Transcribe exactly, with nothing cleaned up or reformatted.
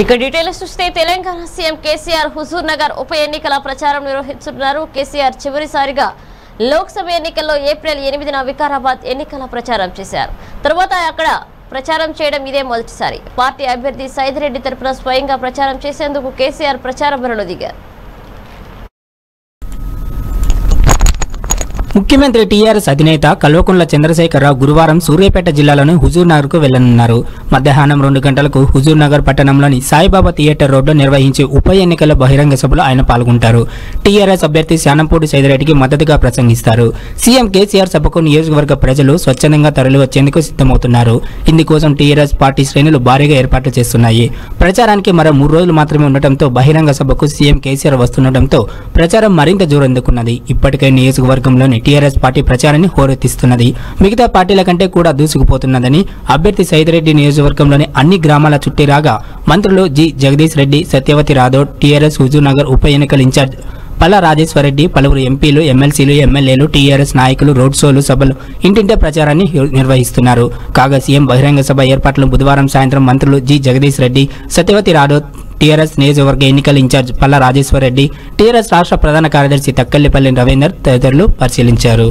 ఇక డీటెయిల్స్ చూస్తే తెలంగాణ సీఎం కేసీఆర్ హుజూర్ నగర్ ఉప ఎన్నికల ప్రచారం నిర్వహిస్తున్నారు. కేసీఆర్ చివరిసారిగా లోక్సభ ఎన్నికల్లో ఏప్రిల్ ఎనిమిదిన వికారాబాద్ ఎన్నికల ప్రచారం చేశారు. తర్వాత అక్కడ ప్రచారం చేయడం ఇదే మొదటిసారి. పార్టీ అభ్యర్థి సైదిరెడ్డి తరపున స్వయంగా ప్రచారం చేసేందుకు కేసీఆర్ ప్రచార బరిలో దిగారు. ముఖ్యమంత్రి టీఆర్ఎస్ అధినేత కల్వకుంట్ల చంద్రశేఖర రావు గురువారం సూర్యాపేట జిల్లాలోని హుజూర్ నగర్కు వెళ్లనున్నారు. మధ్యాహ్నం రెండు గంటలకు హుజూర్ నగర్ పట్టణంలోని సాయిబాబా థియేటర్ రోడ్లో నిర్వహించే ఉప ఎన్నికల బహిరంగ సభలో ఆయన పాల్గొంటారు. టీఆర్ఎస్ అభ్యర్థి శానంపూడి సైదిరెడ్డికి మద్దతుగా ప్రసంగిస్తారు. సీఎం కేసీఆర్ సభకు నియోజకవర్గ ప్రజలు స్వచ్ఛందంగా తరలివచ్చేందుకు సిద్ధమవుతున్నారు. ఇందుకోసం టీఆర్ఎస్ పార్టీ శ్రేణులు భారీగా ఏర్పాట్లు చేస్తున్నాయి. ప్రచారానికి మరో మూడు రోజులు మాత్రమే ఉండటంతో బహిరంగ సభకు సీఎం కేసీఆర్ వస్తుండటంతో ప్రచారం మరింత జోరందుకున్నది. ఇప్పటికే నియోజకవర్గంలోని టీఆర్ఎస్ పార్టీ ప్రచారాన్ని హోరెత్తిస్తున్నది. మిగతా పార్టీల కంటే కూడా దూసుకుపోతున్నదని అభ్యర్థి సైదిరెడ్డి నియోజకవర్గంలోని అన్ని గ్రామాల చుట్టిరాగా మంత్రులు జి జగదీష్ రెడ్డి, సత్యవతి రాథోడ్, టీఆర్ఎస్ హుజూర్ నగర్ ఉప ఎన్నికల ఇన్ఛార్జ్ పల్లా రాజేశ్వర్ రెడ్డి, పలువురు ఎంపీలు, ఎమ్మెల్సీలు, ఎమ్మెల్యేలు, టీఆర్ఎస్ నాయకులు రోడ్ షోలు, సభలు, ఇంటింటే ప్రచారాన్ని నిర్వహిస్తున్నారు. కాగా సీఎం బహిరంగ సభ ఏర్పాట్లు బుధవారం సాయంత్రం మంత్రులు జి జగదీష్ రెడ్డి, సత్యవతి రాథోడ్, టీఆర్ఎస్ నియోజకవర్గ ఎన్నికల ఇన్ఛార్జ్ పల్లా రాజేశ్వర్ రెడ్డి, టీఆర్ఎస్ రాష్ట్ర ప్రధాన కార్యదర్శి తక్కల్లపల్లి రవీందర్ తదితరులు పరిశీలించారు.